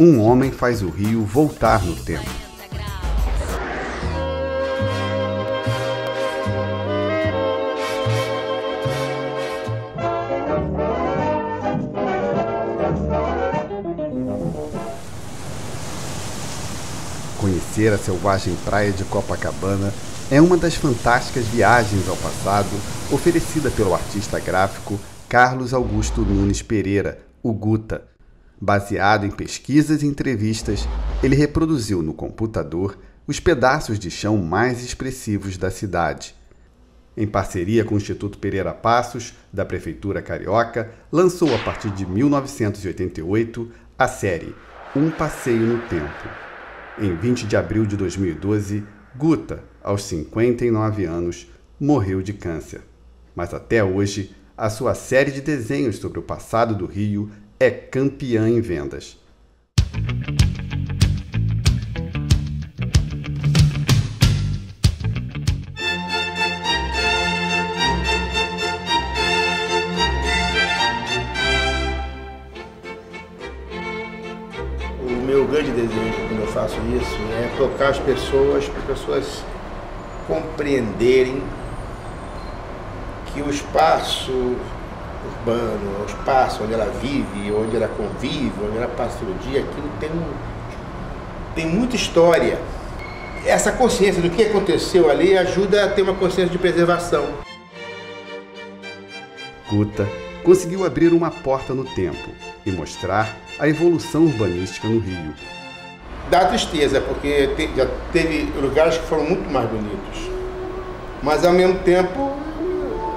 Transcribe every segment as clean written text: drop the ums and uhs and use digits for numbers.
Um homem faz o rio voltar no tempo. Conhecer a selvagem praia de Copacabana é uma das fantásticas viagens ao passado oferecida pelo artista gráfico Carlos Augusto Nunes Pereira, o Guta. Baseado em pesquisas e entrevistas, ele reproduziu no computador os pedaços de chão mais expressivos da cidade. Em parceria com o Instituto Pereira Passos, da Prefeitura Carioca, lançou a partir de 1988 a série Um Passeio no Tempo. Em 20 de abril de 2012, Guta, aos 59 anos, morreu de câncer. Mas até hoje, a sua série de desenhos sobre o passado do Rio é campeã em vendas. O meu grande desejo quando eu faço isso é tocar as pessoas para as pessoas compreenderem que o espaço urbano, o espaço onde ela vive, onde ela convive, onde ela passa todo dia, aquilo tem muita história. Essa consciência do que aconteceu ali ajuda a ter uma consciência de preservação. Guta conseguiu abrir uma porta no tempo e mostrar a evolução urbanística no Rio. Dá tristeza, porque já teve lugares que foram muito mais bonitos, mas ao mesmo tempo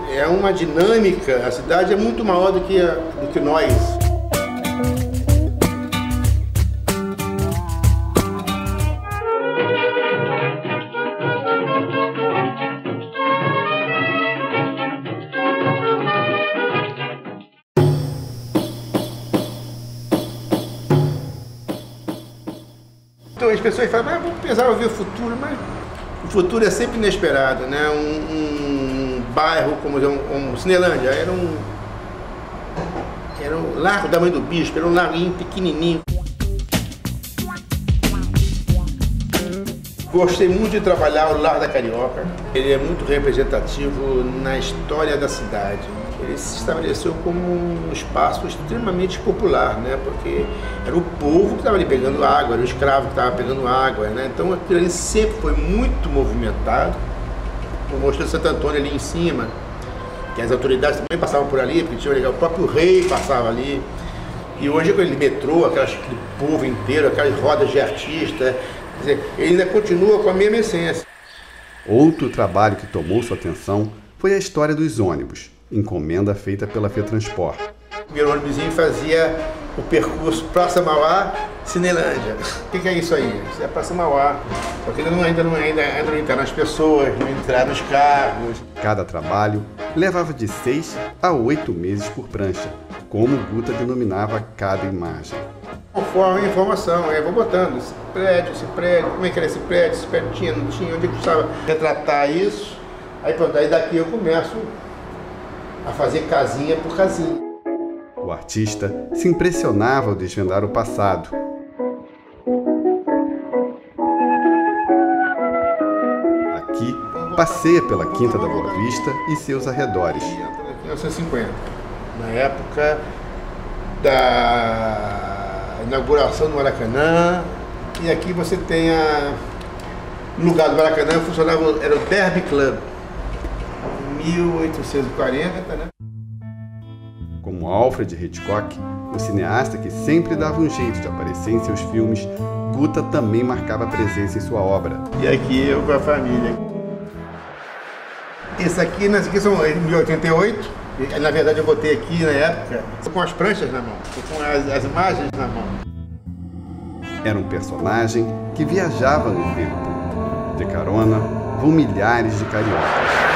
é uma dinâmica, a cidade é muito maior do que nós. Então as pessoas falam, ah, vou pensar em ver o futuro, mas o futuro é sempre inesperado, né? Bairro como Cinelândia, era um Largo da Mãe do Bispo, era um larguinho pequenininho. Gostei muito de trabalhar o Largo da Carioca. Ele é muito representativo na história da cidade. Ele se estabeleceu como um espaço extremamente popular, né? Porque era o povo que estava ali pegando água, era o escravo que estava pegando água, né? Então aquilo ali sempre foi muito movimentado. O Mosteiro de Santo Antônio ali em cima, que as autoridades também passavam por ali, porque tinha o próprio rei passava ali. E hoje com ele metrô, aquele povo inteiro, aquelas rodas de artista, quer dizer, ele ainda continua com a mesma essência. Outro trabalho que tomou sua atenção foi a história dos ônibus, encomenda feita pela Fetranspor. O primeiro ônibusinho fazia o percurso Praça Mauá, Cinelândia. O que é isso aí? Isso é a Praça Mauá. Só que ainda não entraram as pessoas, não entraram os carros. Cada trabalho levava de 6 a 8 meses por prancha, como Guta denominava cada imagem. Conforme a informação, eu vou botando esse prédio, como é que era esse prédio tinha, não tinha, onde precisava retratar isso. Aí pronto, aí daqui eu começo a fazer casinha por casinha. O artista se impressionava ao desvendar o passado. Aqui, passeia pela Quinta da Boa Vista e seus arredores. 1950, na época da inauguração do Maracanã. E aqui você tem no lugar do Maracanã funcionava, era o Derby Club, 1840, né? Como Alfred Hitchcock, o cineasta que sempre dava um jeito de aparecer em seus filmes, Guta também marcava presença em sua obra. E aqui eu com a família. Esse aqui, nesse aqui são 1088, na verdade eu botei aqui na época, com as pranchas na mão, com as imagens na mão. Era um personagem que viajava no tempo. De carona, vão milhares de cariocas.